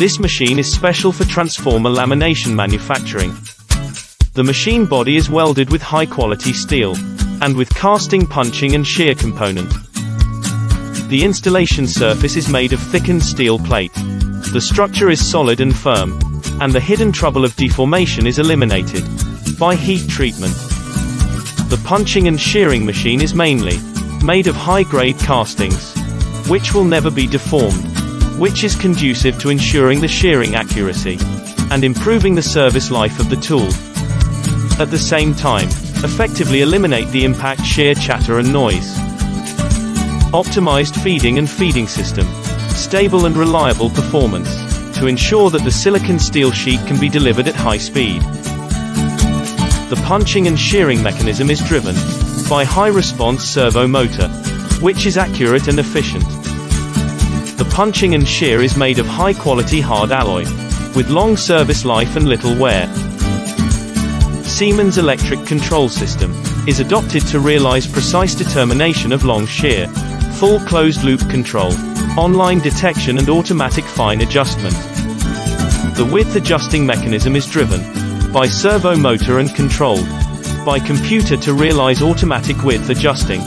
This machine is special for transformer lamination manufacturing. The machine body is welded with high-quality steel, and with casting, punching and shear component. The installation surface is made of thickened steel plate. The structure is solid and firm, and the hidden trouble of deformation is eliminated by heat treatment. The punching and shearing machine is mainly made of high-grade castings, which will never be deformed, which is conducive to ensuring the shearing accuracy and improving the service life of the tool. At the same time, effectively eliminate the impact shear chatter and noise. Optimized feeding and feeding system. Stable and reliable performance to ensure that the silicon steel sheet can be delivered at high speed. The punching and shearing mechanism is driven by high response servo motor, which is accurate and efficient. The punching and shear is made of high quality hard alloy, with long service life and little wear. Siemens electric control system is adopted to realize precise determination of long shear, full closed-loop control, online detection and automatic fine adjustment. The width adjusting mechanism is driven by servo motor and controlled by computer to realize automatic width adjusting.